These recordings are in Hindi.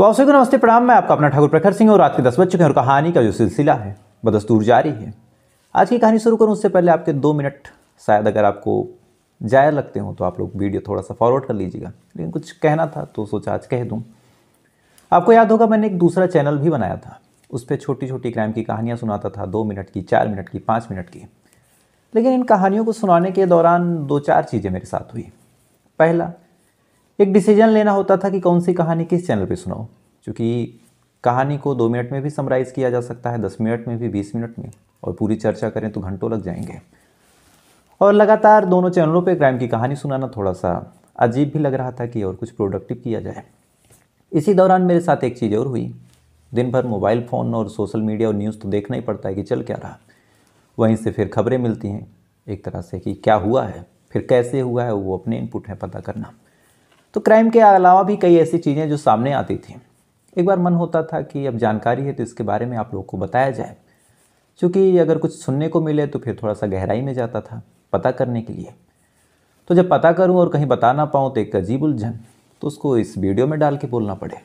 तो आप सबको नमस्ते प्रणाम। मैं आपका अपना ठाकुर प्रखर सिंह और रात के 10 बज चुके हैं और कहानी का जो सिलसिला है बदस्तूर जारी है। आज की कहानी शुरू करूं उससे पहले आपके 2 मिनट शायद अगर आपको जाया लगते हों तो आप लोग वीडियो थोड़ा सा फॉरवर्ड कर लीजिएगा, लेकिन कुछ कहना था तो सोचा आज कह दूँ। आपको याद होगा मैंने एक दूसरा चैनल भी बनाया था, उस पर छोटी छोटी क्राइम की कहानियाँ सुनाता था, 2 मिनट की, 4 मिनट की, 5 मिनट की। लेकिन इन कहानियों को सुनाने के दौरान 2-4 चीज़ें मेरे साथ हुई। पहला, एक डिसीजन लेना होता था कि कौन सी कहानी किस चैनल पे सुनाओ, क्योंकि कहानी को 2 मिनट में भी समराइज़ किया जा सकता है, 10 मिनट में भी, 20 मिनट में, और पूरी चर्चा करें तो घंटों लग जाएंगे। और लगातार दोनों चैनलों पे क्राइम की कहानी सुनाना थोड़ा सा अजीब भी लग रहा था कि और कुछ प्रोडक्टिव किया जाए। इसी दौरान मेरे साथ एक चीज़ और हुई। दिन भर मोबाइल फ़ोन और सोशल मीडिया और न्यूज़ तो देखना ही पड़ता है कि चल क्या रहा, वहीं से फिर खबरें मिलती हैं एक तरह से कि क्या हुआ है, फिर कैसे हुआ है, वो अपने इनपुट हैं पता करना। तो क्राइम के अलावा भी कई ऐसी चीज़ें जो सामने आती थी। एक बार मन होता था कि अब जानकारी है तो इसके बारे में आप लोगों को बताया जाए, क्योंकि अगर कुछ सुनने को मिले तो फिर थोड़ा सा गहराई में जाता था पता करने के लिए। तो जब पता करूं और कहीं बता ना पाऊँ तो एक अजीब उलझन, तो उसको इस वीडियो में डाल के बोलना पड़े।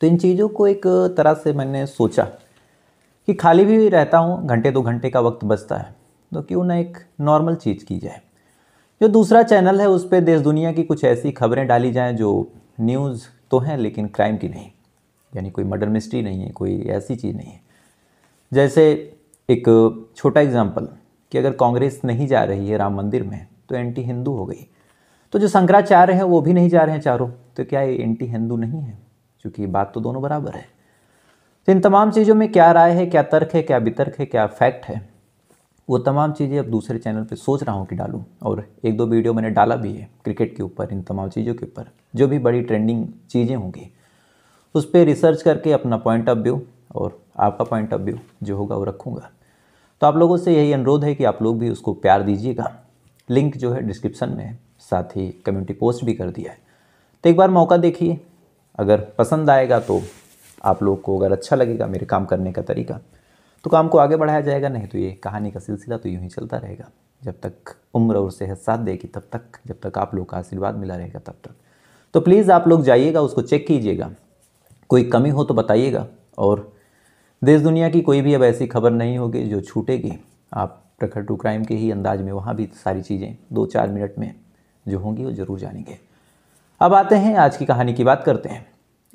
तो इन चीज़ों को एक तरह से मैंने सोचा कि खाली भी रहता हूँ, घंटे 2 घंटे का वक्त बचता है, तो क्यों ना एक नॉर्मल चीज़ की जाए। जो दूसरा चैनल है उस पर देश दुनिया की कुछ ऐसी खबरें डाली जाएं जो न्यूज़ तो हैं लेकिन क्राइम की नहीं, यानी कोई मर्डर मिस्ट्री नहीं है, कोई ऐसी चीज़ नहीं है। जैसे एक छोटा एग्जांपल कि अगर कांग्रेस नहीं जा रही है राम मंदिर में तो एंटी हिंदू हो गई, तो जो शंकराचार्य हैं वो भी नहीं जा रहे हैं चारों, तो क्या ये एंटी हिंदू नहीं है? क्योंकि बात तो दोनों बराबर है। तो इन तमाम चीज़ों में क्या राय है, क्या तर्क है, क्या वितर्क है, क्या फैक्ट है, वो तमाम चीज़ें अब दूसरे चैनल पे सोच रहा हूँ कि डालूँ। और 1-2 वीडियो मैंने डाला भी है क्रिकेट के ऊपर, इन तमाम चीज़ों के ऊपर जो भी बड़ी ट्रेंडिंग चीज़ें होंगी उस पर रिसर्च करके अपना पॉइंट ऑफ व्यू और आपका पॉइंट ऑफ व्यू जो होगा वो रखूँगा। तो आप लोगों से यही अनुरोध है कि आप लोग भी उसको प्यार दीजिएगा। लिंक जो है डिस्क्रिप्शन में है, साथ ही कम्युनिटी पोस्ट भी कर दिया है। तो एक बार मौका देखिए, अगर पसंद आएगा तो आप लोग को, अगर अच्छा लगेगा मेरे काम करने का तरीका तो काम को आगे बढ़ाया जाएगा, नहीं तो ये कहानी का सिलसिला तो यूँ ही चलता रहेगा जब तक उम्र और सेहत साथ देगी, तब तक, जब तक आप लोग का आशीर्वाद मिला रहेगा तब तक। तो प्लीज़ आप लोग जाइएगा, उसको चेक कीजिएगा, कोई कमी हो तो बताइएगा। और देश दुनिया की कोई भी अब ऐसी खबर नहीं होगी जो छूटेगी, आप प्रखर टू क्राइम के ही अंदाज में वहाँ भी सारी चीज़ें 2-4 मिनट में जो होंगी वो ज़रूर जानेंगे। अब आते हैं आज की कहानी की बात करते हैं,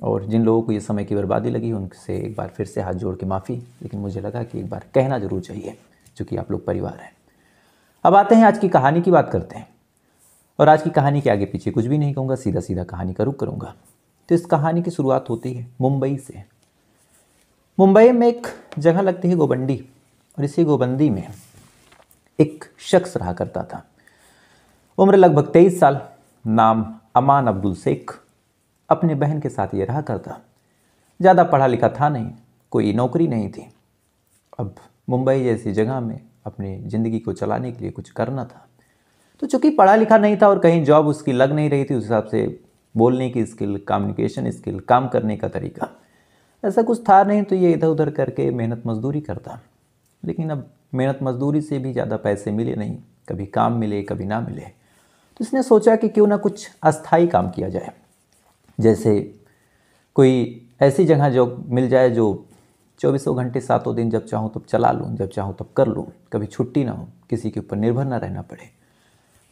और जिन लोगों को ये समय की बर्बादी लगी उनसे एक बार फिर से हाथ जोड़ के माफ़ी, लेकिन मुझे लगा कि एक बार कहना ज़रूर चाहिए क्योंकि आप लोग परिवार हैं। अब आते हैं आज की कहानी की बात करते हैं, और आज की कहानी के आगे पीछे कुछ भी नहीं कहूँगा, सीधा सीधा कहानी का रुख करूँगा। तो इस कहानी की शुरुआत होती है मुंबई से। मुंबई में एक जगह लगती है गोवंडी, और इसी गोवंडी में एक शख्स रहा करता था, उम्र लगभग 23 साल, नाम अमान अब्दुल शेख। अपने बहन के साथ ये रहा करता, ज़्यादा पढ़ा लिखा था नहीं, कोई नौकरी नहीं थी। अब मुंबई जैसी जगह में अपनी ज़िंदगी को चलाने के लिए कुछ करना था, तो चूँकि पढ़ा लिखा नहीं था और कहीं जॉब उसकी लग नहीं रही थी, उस हिसाब से बोलने की स्किल, कम्युनिकेशन स्किल, काम करने का तरीका ऐसा कुछ था नहीं, तो ये इधर उधर करके मेहनत मजदूरी करता। लेकिन अब मेहनत मजदूरी से भी ज़्यादा पैसे मिले नहीं, कभी काम मिले कभी ना मिले, तो इसने सोचा कि क्यों ना कुछ अस्थायी काम किया जाए, जैसे कोई ऐसी जगह जो मिल जाए जो 24 घंटे 7 दिन जब चाहूँ तब चला लूँ, जब चाहूँ तब कर लूँ, कभी छुट्टी ना हो, किसी के ऊपर निर्भर ना रहना पड़े।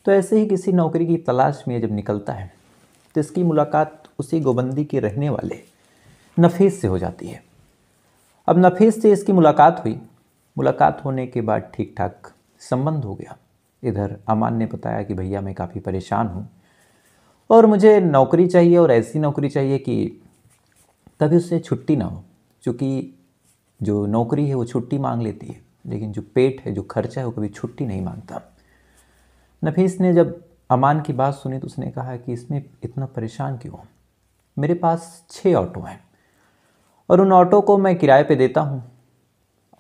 तो ऐसे ही किसी नौकरी की तलाश में जब निकलता है तो इसकी मुलाकात उसी गोवंडी के रहने वाले नफीस से हो जाती है। अब नफीस से इसकी मुलाकात हुई, मुलाकात होने के बाद ठीक ठाक संबंध हो गया। इधर अमान ने बताया कि भैया मैं काफ़ी परेशान हूँ और मुझे नौकरी चाहिए, और ऐसी नौकरी चाहिए कि कभी उससे छुट्टी ना हो, क्योंकि जो नौकरी है वो छुट्टी मांग लेती है लेकिन जो पेट है, जो खर्चा है, वो कभी छुट्टी नहीं मांगता। नफीस ने जब अमान की बात सुनी तो उसने कहा कि इसमें इतना परेशान क्यों, मेरे पास 6 ऑटो हैं और उन ऑटो को मैं किराए पे देता हूँ,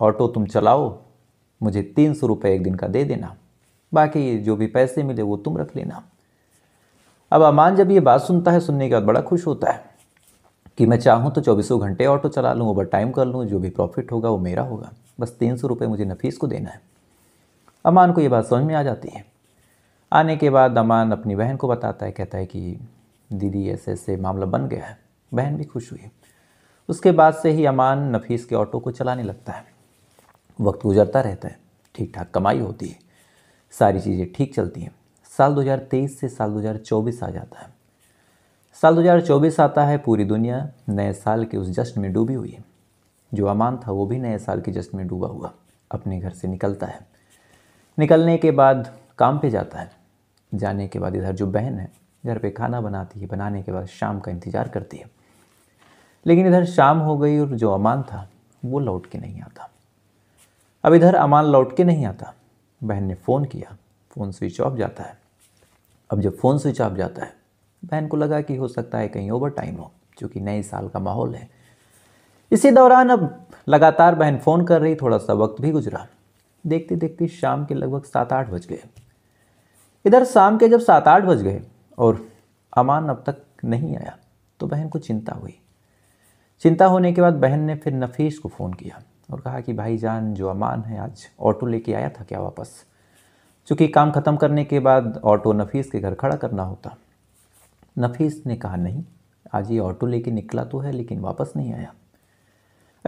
ऑटो तुम चलाओ, मुझे 300 रुपये एक दिन का दे देना, बाकी जो भी पैसे मिले वो तुम रख लेना। अब अमान जब ये बात सुनता है, सुनने के बाद बड़ा खुश होता है कि मैं चाहूँ तो 24 घंटे ऑटो चला लूँ, ओवर टाइम कर लूँ, जो भी प्रॉफिट होगा वो मेरा होगा, बस 300 रुपये मुझे नफीस को देना है। अमान को ये बात समझ में आ जाती है। आने के बाद अमान अपनी बहन को बताता है, कहता है कि दीदी ऐसे ऐसे मामला बन गया है, बहन भी खुश हुई। उसके बाद से ही अमान नफीस के ऑटो को चलाने लगता है। वक्त गुजरता रहता है, ठीक ठाक कमाई होती है, सारी चीज़ें ठीक चलती हैं। साल 2023 से साल 2024 आ जाता है। साल 2024 आता है, पूरी दुनिया नए साल के उस जश्न में डूबी हुई है। जो अमान था वो भी नए साल के जश्न में डूबा हुआ अपने घर से निकलता है। निकलने के बाद काम पे जाता है। जाने के बाद इधर जो बहन है घर पे खाना बनाती है, बनाने के बाद शाम का इंतज़ार करती है। लेकिन इधर शाम हो गई और जो अमान था वो लौट के नहीं आता। अब इधर अमान लौट के नहीं आता। बहन ने फ़ोन किया, फ़ोन स्विच ऑफ जाता है। अब जब फ़ोन स्विच ऑफ जाता है बहन को लगा कि हो सकता है कहीं ओवर टाइम हो, क्योंकि नए साल का माहौल है। इसी दौरान अब लगातार बहन फ़ोन कर रही, थोड़ा सा वक्त भी गुजरा। देखते देखते शाम के लगभग 7-8 बज गए। इधर शाम के जब 7-8 बज गए और अमान अब तक नहीं आया तो बहन को चिंता हुई। चिंता होने के बाद बहन ने फिर नफीस को फ़ोन किया और कहा कि भाईजान जो अमान है आज ऑटो लेके आया था क्या वापस? चूँकि काम ख़त्म करने के बाद ऑटो नफीस के घर खड़ा करना होता। नफीस ने कहा नहीं, आज ये ऑटो लेके निकला तो है लेकिन वापस नहीं आया।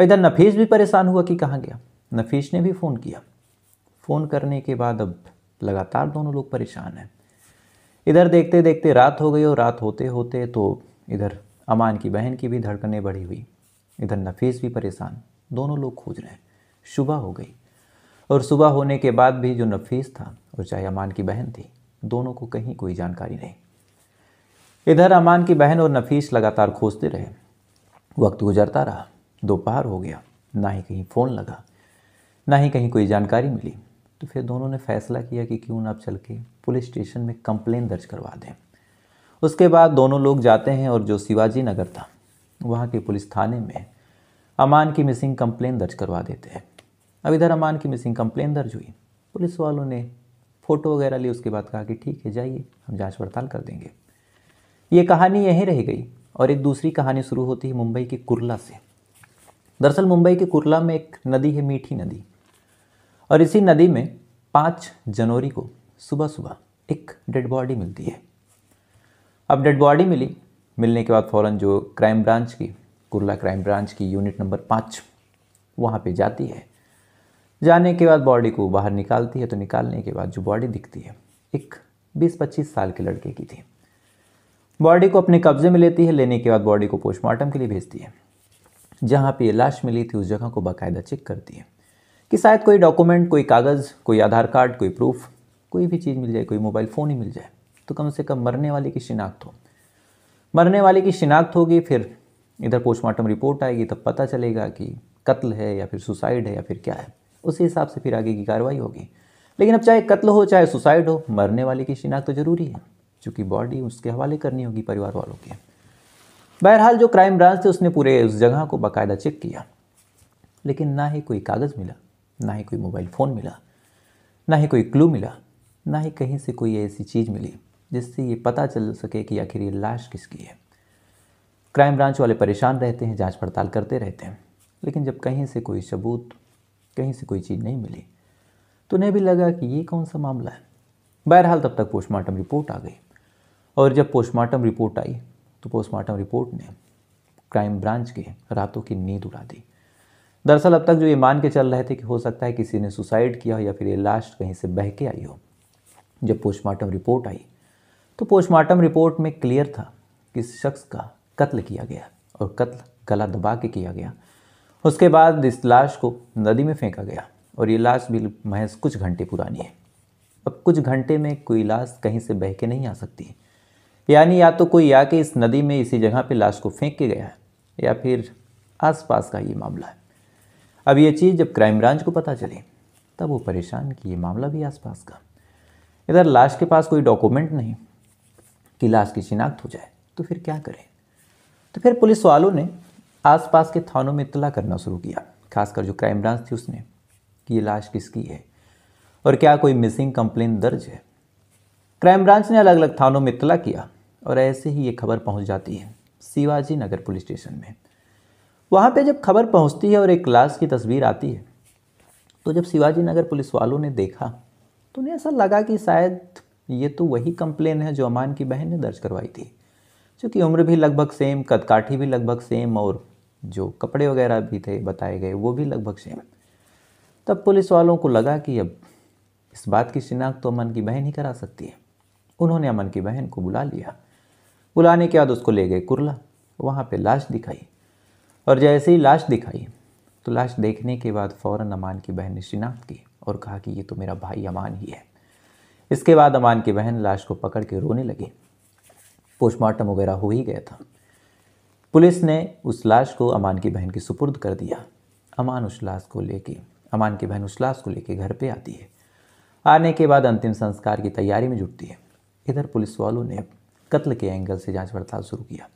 इधर नफीस भी परेशान हुआ कि कहाँ गया। नफीस ने भी फ़ोन किया। फ़ोन करने के बाद अब लगातार दोनों लोग परेशान हैं। इधर देखते देखते रात हो गई और रात होते होते तो इधर अमान की बहन की भी धड़कनें बढ़ी हुई, इधर नफीस भी परेशान, दोनों लोग खोज रहे हैं। सुबह हो गई और सुबह होने के बाद भी जो नफीस था और चाहे अमान की बहन थी, दोनों को कहीं कोई जानकारी नहीं। इधर अमान की बहन और नफीस लगातार खोजते रहे। वक्त गुजरता रहा, दोपहर हो गया, ना ही कहीं फ़ोन लगा ना ही कहीं कोई जानकारी मिली। तो फिर दोनों ने फैसला किया कि क्यों ना आप चल के पुलिस स्टेशन में कंप्लेन दर्ज करवा दें। उसके बाद दोनों लोग जाते हैं और जो शिवाजी नगर था वहाँ के पुलिस थाने में अमान की मिसिंग कंप्लेन दर्ज करवा देते हैं। अब इधर अमान की मिसिंग कंप्लेन दर्ज हुई। पुलिस वालों ने फ़ोटो वगैरह ली, उसके बाद कहा कि ठीक है जाइए हम जांच पड़ताल कर देंगे। ये कहानी यहीं रह गई और एक दूसरी कहानी शुरू होती है मुंबई के कुर्ला से। दरअसल मुंबई के कुर्ला में एक नदी है, मीठी नदी, और इसी नदी में 5 जनवरी को सुबह सुबह एक डेड बॉडी मिलती है। अब डेड बॉडी मिलने के बाद फ़ौरन जो क्राइम ब्रांच की, कुर्ला क्राइम ब्रांच की यूनिट नंबर 5 वहाँ पे जाती है। जाने के बाद बॉडी को बाहर निकालती है। तो निकालने के बाद जो बॉडी दिखती है एक 20-25 साल के लड़के की थी। बॉडी को अपने कब्जे में लेती है। लेने के बाद बॉडी को पोस्टमार्टम के लिए भेजती है। जहाँ पे ये लाश मिली थी उस जगह को बाकायदा चेक करती है कि शायद कोई डॉक्यूमेंट, कोई कागज़, कोई आधार कार्ड, कोई प्रूफ, कोई भी चीज़ मिल जाए, कोई मोबाइल फ़ोन ही मिल जाए तो कम से कम मरने वाले की शिनाख्त हो। मरने वाले की शिनाख्त होगी, फिर इधर पोस्टमार्टम रिपोर्ट आएगी, तब पता चलेगा कि कत्ल है या फिर सुसाइड है या फिर क्या है। उसी हिसाब से फिर आगे की कार्रवाई होगी। लेकिन अब चाहे कत्ल हो चाहे सुसाइड हो, मरने वाले की शिनाख्त तो ज़रूरी है, चूँकि बॉडी उसके हवाले करनी होगी परिवार वालों के। बहरहाल जो क्राइम ब्रांच थे उसने पूरे उस जगह को बाकायदा चेक किया, लेकिन ना ही कोई कागज़ मिला, ना ही कोई मोबाइल फ़ोन मिला, ना ही कोई क्लू मिला, ना ही कहीं से कोई ऐसी चीज़ मिली जिससे ये पता चल सके कि आखिर ये लाश किसकी है। क्राइम ब्रांच वाले परेशान रहते हैं, जांच पड़ताल करते रहते हैं, लेकिन जब कहीं से कोई सबूत, कहीं से कोई चीज़ नहीं मिली तो उन्हें भी लगा कि ये कौन सा मामला है। बहरहाल तब तक पोस्टमार्टम रिपोर्ट आ गई और जब पोस्टमार्टम रिपोर्ट आई तो पोस्टमार्टम रिपोर्ट ने क्राइम ब्रांच के रातों की नींद उड़ा दी। दरअसल अब तक जो ये मान के चल रहे थे कि हो सकता है किसी ने सुसाइड किया हो या फिर ये लाश कहीं से बह के आई हो, जब पोस्टमार्टम रिपोर्ट आई तो पोस्टमार्टम रिपोर्ट में क्लियर था कि इस शख्स का कत्ल किया गया और कत्ल गला दबा के किया गया। उसके बाद इस लाश को नदी में फेंका गया और ये लाश भी महज कुछ घंटे पुरानी है। अब कुछ घंटे में कोई लाश कहीं से बह के नहीं आ सकती, यानी या तो कोई आके इस नदी में इसी जगह पे लाश को फेंक के गया है या फिर आसपास का ये मामला है। अब ये चीज़ जब क्राइम ब्रांच को पता चली तब वो परेशान कि ये मामला भी आसपास का। इधर लाश के पास कोई डॉक्यूमेंट नहीं कि लाश की शिनाख्त हो जाए, तो फिर क्या करें। तो फिर पुलिस वालों ने आसपास के थानों में इत्तला करना शुरू किया, खासकर जो क्राइम ब्रांच थी उसने, कि ये लाश किसकी है और क्या कोई मिसिंग कंप्लेन दर्ज है। क्राइम ब्रांच ने अलग अलग थानों में इत्तला किया और ऐसे ही ये खबर पहुंच जाती है शिवाजी नगर पुलिस स्टेशन में। वहाँ पे जब खबर पहुंचती है और एक लाश की तस्वीर आती है तो जब शिवाजी नगर पुलिस वालों ने देखा तो उन्हें ऐसा लगा कि शायद ये तो वही कंप्लेन है जो अमान की बहन ने दर्ज करवाई थी। चूँकि उम्र भी लगभग सेम, कदकाठी भी लगभग सेम और जो कपड़े वगैरह भी थे बताए गए वो भी लगभग सेम। तब पुलिस वालों को लगा कि अब इस बात की शिनाख्त तो अमन की बहन ही करा सकती है। उन्होंने अमन की बहन को बुला लिया। बुलाने के बाद उसको ले गए कुरला। वहाँ पे लाश दिखाई और जैसे ही लाश दिखाई तो लाश देखने के बाद फ़ौरन अमान की बहन ने शिनाख्त की और कहा कि ये तो मेरा भाई अमान ही है। इसके बाद अमान की बहन लाश को पकड़ के रोने लगी। पोस्टमार्टम वगैरह हो ही गया था। पुलिस ने उस लाश को अमान की बहन के सुपुर्द कर दिया। अमान की बहन उस लाश को लेके घर पे आती है। आने के बाद अंतिम संस्कार की तैयारी में जुटती है। इधर पुलिस वालों ने कत्ल के एंगल से जांच पड़ताल शुरू किया।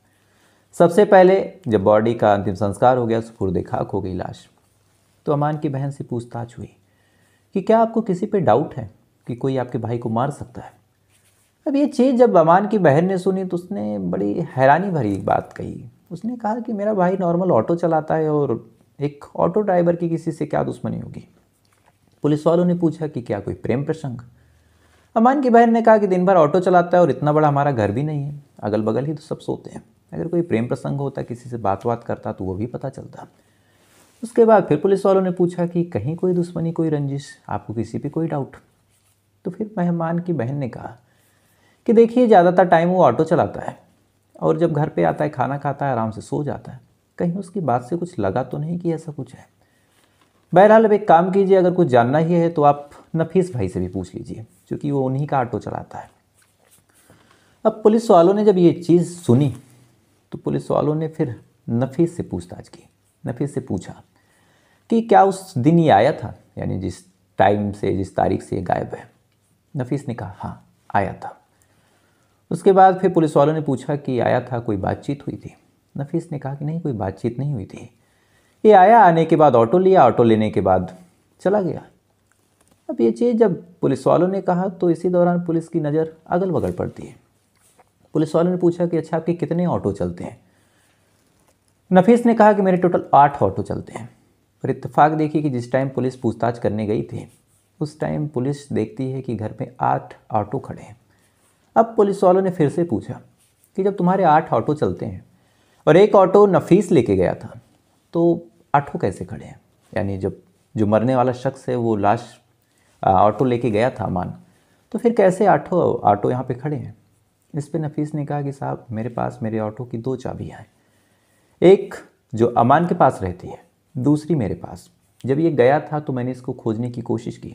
सबसे पहले जब बॉडी का अंतिम संस्कार हो गया, सुपुर्द खाक हो गई लाश, तो अमान की बहन से पूछताछ हुई कि क्या आपको किसी पे डाउट है कि कोई आपके भाई को मार सकता है। अब ये चीज़ जब अमान की बहन ने सुनी तो उसने बड़ी हैरानी भरी बात कही। उसने कहा कि मेरा भाई नॉर्मल ऑटो चलाता है और एक ऑटो ड्राइवर की किसी से क्या दुश्मनी होगी। पुलिस वालों ने पूछा कि क्या कोई प्रेम प्रसंग। अमान की बहन ने कहा कि दिन भर ऑटो चलाता है और इतना बड़ा हमारा घर भी नहीं है, अगल बगल ही तो सब सोते हैं। अगर कोई प्रेम प्रसंग होता, किसी से बात बात करता तो वो भी पता चलता। उसके बाद फिर पुलिस वालों ने पूछा कि कहीं कोई दुश्मनी, कोई रंजिश, आपको किसी पे कोई डाउट। तो फिर मेहमान की बहन ने कहा कि देखिए, ज़्यादातर टाइम वो ऑटो चलाता है और जब घर पे आता है, खाना खाता है, आराम से सो जाता है। कहीं उसकी बात से कुछ लगा तो नहीं कि ऐसा कुछ है। बहरहाल अब एक काम कीजिए, अगर कुछ जानना ही है तो आप नफीस भाई से भी पूछ लीजिए, क्योंकि वो उन्हीं का ऑटो चलाता है। अब पुलिस वालों ने जब ये चीज़ सुनी तो पुलिस वालों ने फिर नफीस से पूछताछ की। नफीस से पूछा कि क्या उस दिन ये आया था, यानी जिस टाइम से, जिस तारीख से ये गायब है। नफीस ने कहा हाँ आया था। उसके बाद फिर पुलिस वालों ने पूछा कि आया था, कोई बातचीत हुई थी। नफीस ने कहा कि नहीं, कोई बातचीत नहीं हुई थी। ये आया, आने के बाद ऑटो लिया, ऑटो लेने के बाद चला गया। अब ये चीज़ जब पुलिस वालों ने कहा तो इसी दौरान पुलिस की नज़र अगल बगल पड़ती है। पुलिस वालों ने पूछा कि अच्छा आपके कितने ऑटो चलते हैं। नफीस ने कहा कि मेरे टोटल 8 ऑटो चलते हैं। पर इत्तेफाक देखिए कि जिस टाइम पुलिस पूछताछ करने गई थी उस टाइम पुलिस देखती है कि घर में 8 ऑटो खड़े हैं। अब पुलिस वालों ने फिर से पूछा कि जब तुम्हारे 8 ऑटो चलते हैं और एक ऑटो नफीस लेके गया था तो 8 कैसे खड़े हैं, यानी जब जो मरने वाला शख्स है वो लाश ऑटो लेके गया था मान, तो फिर कैसे 8 ऑटो यहाँ पे खड़े हैं। इस पे नफीस ने कहा कि साहब मेरे पास मेरे ऑटो की 2 चाबियाँ हैं, एक जो अमान के पास रहती है, दूसरी मेरे पास। जब ये गया था तो मैंने इसको खोजने की कोशिश की,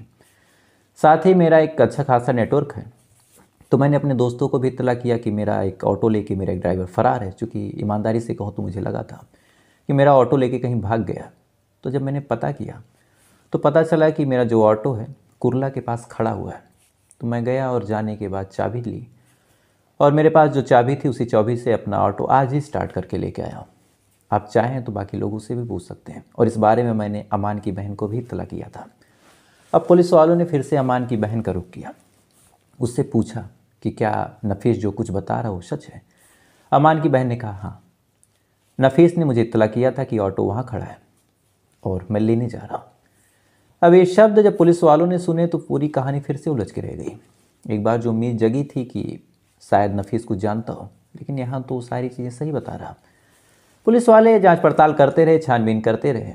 साथ ही मेरा एक अच्छा खासा नेटवर्क है तो मैंने अपने दोस्तों को भी इतला किया कि मेरा एक ऑटो लेके मेरा एक ड्राइवर फ़रार है। चूँकि ईमानदारी से कहूँ तो मुझे लगा था कि मेरा ऑटो लेके कहीं भाग गया। तो जब मैंने पता किया तो पता चला कि मेरा जो ऑटो है कुरला के पास खड़ा हुआ है। तो मैं गया और जाने के बाद चाबी ली और मेरे पास जो चाबी थी उसी चाबी से अपना ऑटो आज ही स्टार्ट करके लेके आया हूँ। आप चाहें तो बाकी लोगों से भी पूछ सकते हैं। और इस बारे में मैंने अमान की बहन को भी इतला किया था। अब पुलिस वालों ने फिर से अमान की बहन का रुख किया, उससे पूछा कि क्या नफीस जो कुछ बता रहा हो सच है। अमान की बहन ने कहा हाँ, नफीस ने मुझे इत्तला किया था कि ऑटो वहाँ खड़ा है और मैं लेने जा रहा हूँ। अब ये शब्द जब पुलिस वालों ने सुने तो पूरी कहानी फिर से उलझ के रह गई। एक बार जो उम्मीद जगी थी कि शायद नफीस कुछ जानता हो, लेकिन यहाँ तो सारी चीज़ें सही बता रहा। पुलिस वाले जांच पड़ताल करते रहे, छानबीन करते रहे,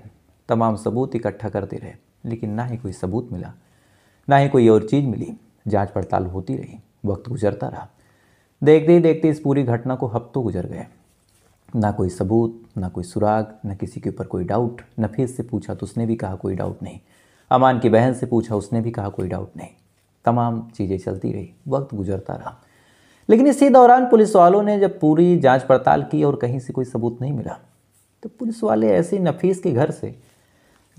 तमाम सबूत इकट्ठा करते रहे, लेकिन ना ही कोई सबूत मिला, ना ही कोई और चीज़ मिली। जांच पड़ताल होती रही, वक्त गुजरता रहा। देखते ही देखते इस पूरी घटना को हफ्तों गुजर गए। ना कोई सबूत, ना कोई सुराग, ना किसी के ऊपर कोई डाउट। नफीस से पूछा तो उसने भी कहा कोई डाउट नहीं। अमान की बहन से पूछा, उसने भी कहा कोई डाउट नहीं। तमाम चीज़ें चलती रही, वक्त गुजरता रहा। लेकिन इसी दौरान पुलिस वालों ने जब पूरी जांच पड़ताल की और कहीं से कोई सबूत नहीं मिला तो पुलिस वाले ऐसे नफीस के घर से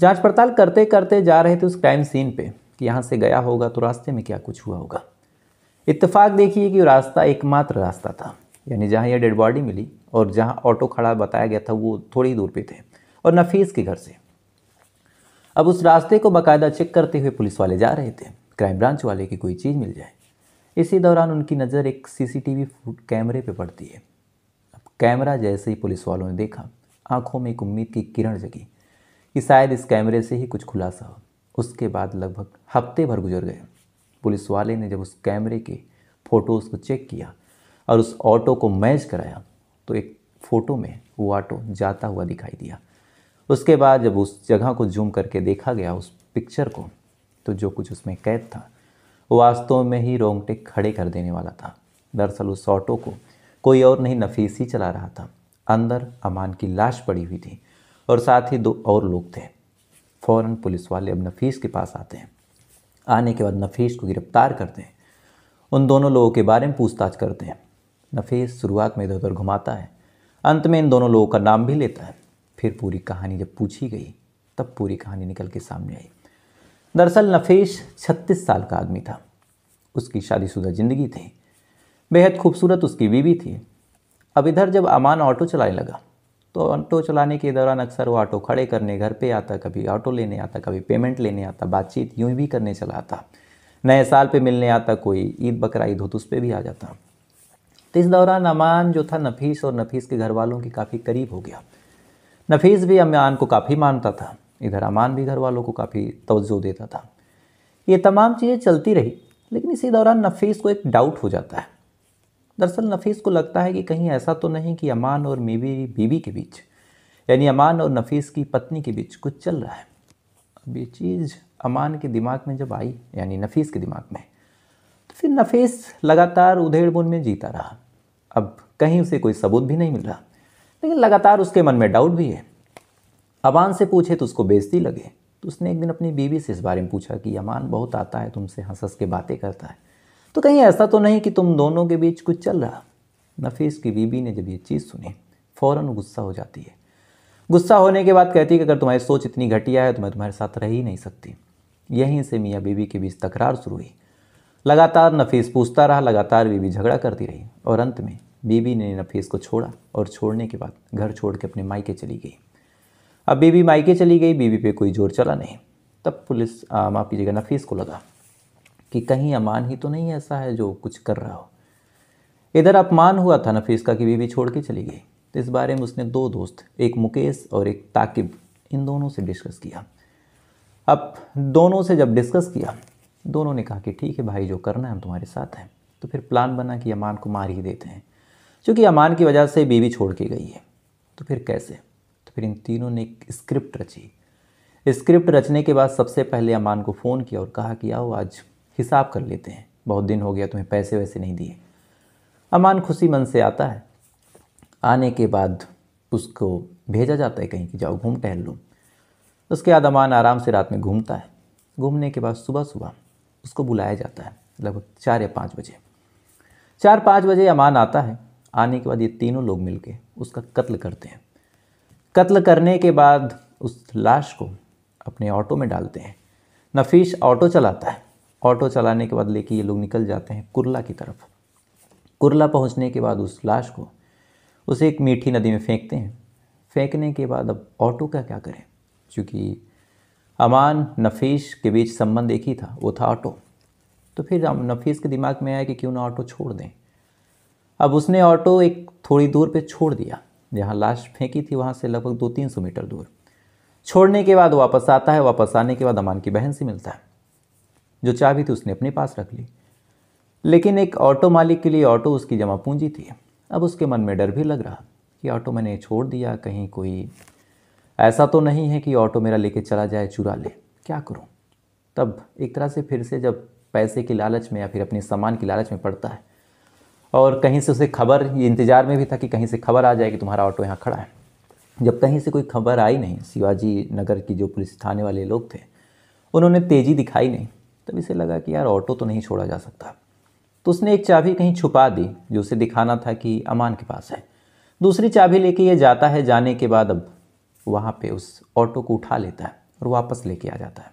जाँच पड़ताल करते करते जा रहे थे उस क्राइम सीन पर कि यहाँ से गया होगा तो रास्ते में क्या कुछ हुआ होगा। इत्तेफाक देखिए कि रास्ता एकमात्र रास्ता था, यानी जहाँ यह डेड बॉडी मिली और जहाँ ऑटो खड़ा बताया गया था वो थोड़ी दूर पे थे और नफीस के घर से। अब उस रास्ते को बाकायदा चेक करते हुए पुलिस वाले जा रहे थे, क्राइम ब्रांच वाले की कोई चीज़ मिल जाए। इसी दौरान उनकी नज़र एक सीसीटीवी कैमरे पे पड़ती है। अब कैमरा जैसे ही पुलिस वालों ने देखा, आँखों में एक उम्मीद की किरण जगी कि शायद इस कैमरे से ही कुछ खुलासा हो। उसके बाद लगभग हफ्ते भर गुजर गए। पुलिस वाले ने जब उस कैमरे के फ़ोटोज़ को चेक किया और उस ऑटो को मैच कराया तो एक फ़ोटो में वो ऑटो जाता हुआ दिखाई दिया। उसके बाद जब उस जगह को जूम करके देखा गया उस पिक्चर को, तो जो कुछ उसमें कैद था वो वास्तव में ही रोंगटे खड़े कर देने वाला था। दरअसल उस ऑटो को कोई और नहीं नफीस ही चला रहा था। अंदर अमान की लाश पड़ी हुई थी और साथ ही दो और लोग थे। फ़ौरन पुलिस वाले अब नफीस के पास आते हैं। आने के बाद नफीस को गिरफ्तार करते हैं, उन दोनों लोगों के बारे में पूछताछ करते हैं। नफीस शुरुआत में इधर उधर घुमाता है, अंत में इन दोनों लोगों का नाम भी लेता है। फिर पूरी कहानी जब पूछी गई तब पूरी कहानी निकल के सामने आई। दरअसल नफीस 36 साल का आदमी था, उसकी शादीशुदा ज़िंदगी थी, बेहद खूबसूरत उसकी बीवी थी। अब इधर जब अमान ऑटो चलाने लगा तो ऑटो चलाने के दौरान अक्सर वो ऑटो खड़े करने घर पे आता, कभी ऑटो लेने आता, कभी पेमेंट लेने आता, बातचीत यूँ भी करने चला आता, नए साल पे मिलने आता, कोई ईद बकरा ईद हो तो उस पर भी आ जाता। तो इस दौरान अमान जो था नफीस और नफीस के घर वालों के काफ़ी करीब हो गया। नफीस भी अमान को काफ़ी मानता था, इधर अमान भी घर वालों को काफ़ी तवज्जो देता था। ये तमाम चीज़ें चलती रही, लेकिन इसी दौरान नफीस को एक डाउट हो जाता है। दरअसल नफीस को लगता है कि कहीं ऐसा तो नहीं कि अमान और बीवी के बीच, यानी अमान और नफीस की पत्नी के बीच कुछ चल रहा है। अब ये चीज़ अमान के दिमाग में जब आई, यानी नफीस के दिमाग में, तो फिर नफीस लगातार उधेड़बुन में जीता रहा। अब कहीं उसे कोई सबूत भी नहीं मिल रहा, लेकिन लगातार उसके मन में डाउट भी है। अमान से पूछे तो उसको बेइज्जती लगे। तो उसने एक दिन अपनी बीवी से इस बारे में पूछा कि अमान बहुत आता है, तुमसे हंस हंस के बातें करता है, तो कहीं ऐसा तो नहीं कि तुम दोनों के बीच कुछ चल रहा। नफीस की बीवी ने जब ये चीज़ सुनी फ़ौरन गुस्सा हो जाती है। गुस्सा होने के बाद कहती है कि अगर तुम्हारी सोच इतनी घटिया है तो मैं तुम्हारे साथ रह ही नहीं सकती। यहीं से मियाँ बीवी के बीच तकरार शुरू हुई। लगातार नफीस पूछता रहा, लगातार बीवी झगड़ा करती रही और अंत में बीवी ने नफीस को छोड़ा और छोड़ने के बाद घर छोड़ के अपने मायके चली गई। अब बीवी मायके चली गई, बीवी पे कोई जोर चला नहीं। तब पुलिस माफ़ कीजिएगा नफीस को लगा कि कहीं अमान ही तो नहीं ऐसा है जो कुछ कर रहा हो। इधर अपमान हुआ था नफीस का कि बीवी छोड़ के चली गई। तो इस बारे में उसने दो दोस्त, एक मुकेश और एक ताकिब, इन दोनों से डिस्कस किया। अब दोनों से जब डिस्कस किया, दोनों ने कहा कि ठीक है भाई, जो करना है हम तुम्हारे साथ हैं। तो फिर प्लान बना कि अमान को मार ही देते हैं, क्योंकि अमान की वजह से बीवी छोड़ के गई है। तो फिर कैसे? तो फिर इन तीनों ने एक स्क्रिप्ट रची। स्क्रिप्ट रचने के बाद सबसे पहले अमान को फ़ोन किया और कहा कि आओ आज हिसाब कर लेते हैं, बहुत दिन हो गया तुम्हें पैसे वैसे नहीं दिए। अमान खुशी मन से आता है। आने के बाद उसको भेजा जाता है कहीं कि जाओ घूम टहल लो। उसके बाद अमान आराम से रात में घूमता है। घूमने के बाद सुबह सुबह उसको बुलाया जाता है, लगभग 4 या 5 बजे। 4-5 बजे अमान आता है। आने के बाद ये तीनों लोग मिलके उसका कत्ल करते हैं। कत्ल करने के बाद उस लाश को अपने ऑटो में डालते हैं। नफीस ऑटो चलाता है। ऑटो चलाने के बाद लेके ये लोग निकल जाते हैं कुरला की तरफ। कुरला पहुंचने के बाद उस लाश को उसे एक मीठी नदी में फेंकते हैं। फेंकने के बाद अब ऑटो का क्या करें, क्योंकि अमान नफीस के बीच संबंध एक ही था, वो था ऑटो। तो फिर नफीस के दिमाग में आया कि क्यों ना ऑटो छोड़ दें। अब उसने ऑटो एक थोड़ी दूर पे छोड़ दिया, जहाँ लाश फेंकी थी वहाँ से लगभग 200-300 मीटर दूर। छोड़ने के बाद वापस आता है। वापस आने के बाद अमान की बहन से मिलता है। जो चाबी थी उसने अपने पास रख ली, लेकिन एक ऑटो मालिक के लिए ऑटो उसकी जमा पूंजी थी। अब उसके मन में डर भी लग रहा कि ऑटो मैंने छोड़ दिया, कहीं कोई ऐसा तो नहीं है कि ऑटो मेरा लेके चला जाए, चुरा ले। क्या करूं? तब एक तरह से फिर से जब पैसे की लालच में या फिर अपने सामान की लालच में पड़ता है और कहीं से उसे खबर, ये इंतज़ार में भी था कि कहीं से खबर आ जाए कि तुम्हारा ऑटो यहाँ खड़ा है। जब कहीं से कोई खबर आई नहीं, शिवाजी नगर की जो पुलिस थाने वाले लोग थे उन्होंने तेज़ी दिखाई नहीं। तब इसे लगा कि यार ऑटो तो नहीं छोड़ा जा सकता। तो उसने एक चाबी कहीं छुपा दी जो उसे दिखाना था कि अमान के पास है। दूसरी चाबी लेके ये जाता है। जाने के बाद अब वहाँ पे उस ऑटो को उठा लेता है और वापस लेके आ जाता है,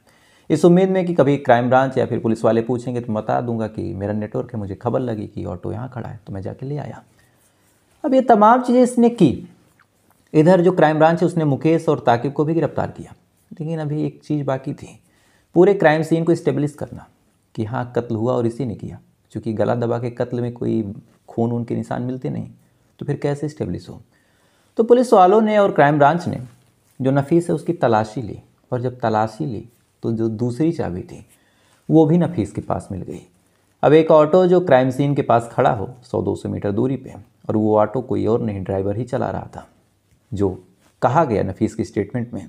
इस उम्मीद में कि कभी क्राइम ब्रांच या फिर पुलिस वाले पूछेंगे तो बता दूंगा कि मेरा नेटवर्क है, मुझे खबर लगी कि ऑटो यहाँ खड़ा है तो मैं जाके ले आया। अब ये तमाम चीज़ें इसने की। इधर जो क्राइम ब्रांच है उसने मुकेश और ताकिब को भी गिरफ्तार किया, लेकिन अभी एक चीज़ बाकी थी, पूरे क्राइम सीन को इस्टेब्लिश करना कि हाँ कत्ल हुआ और इसी ने किया। क्योंकि गला दबा के कत्ल में कोई खून उनके निशान मिलते नहीं, तो फिर कैसे इस्टेब्लिश हो? तो पुलिस वालों ने और क्राइम ब्रांच ने जो नफीस है उसकी तलाशी ली, और जब तलाशी ली तो जो दूसरी चाबी थी वो भी नफीस के पास मिल गई। अब एक ऑटो जो क्राइम सीन के पास खड़ा हो 100-200 मीटर दूरी पे, और वो ऑटो कोई और नहीं ड्राइवर ही चला रहा था जो कहा गया नफीस की स्टेटमेंट में।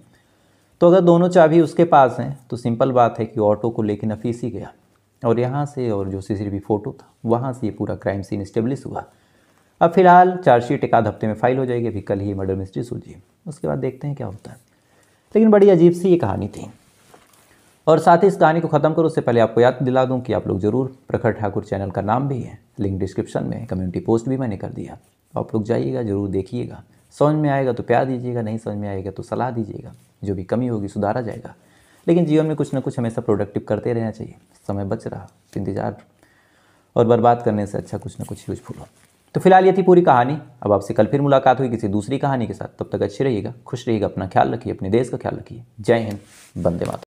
तो अगर दोनों चाबी उसके पास हैं तो सिंपल बात है कि ऑटो को लेकर नफीस ही गया, और यहाँ से और जो CCTV फ़ोटो था वहाँ से ये पूरा क्राइम सीन इस्टेब्लिश हुआ। अब फिलहाल चार्जशीट एक आध हफ्ते में फाइल हो जाएगी, अभी कल ही मर्डर मिस्ट्री सूझी, उसके बाद देखते हैं क्या होता है। लेकिन बड़ी अजीब सी ये कहानी थी। और साथ ही इस कहानी को ख़त्म करो उससे पहले आपको याद दिला दूं कि आप लोग ज़रूर प्रखर ठाकुर चैनल का नाम भी है, लिंक डिस्क्रिप्शन में, कम्युनिटी पोस्ट भी मैंने कर दिया, आप लोग जाइएगा ज़रूर देखिएगा, समझ में आएगा तो प्यार दीजिएगा, नहीं समझ में आएगा तो सलाह दीजिएगा, जो भी कमी होगी सुधारा जाएगा। लेकिन जीवन में कुछ ना कुछ हमेशा प्रोडक्टिव करते रहना चाहिए, समय बच रहा इंतजार और बर्बाद करने से अच्छा कुछ ना कुछ यूजफुल हो। तो फिलहाल ये थी पूरी कहानी। अब आपसे कल फिर मुलाकात हुई किसी दूसरी कहानी के साथ, तब तक अच्छे रहिएगा, खुश रहिएगा, अपना ख्याल रखिए, अपने देश का ख्याल रखिए। जय हिंद, वंदे मातरम।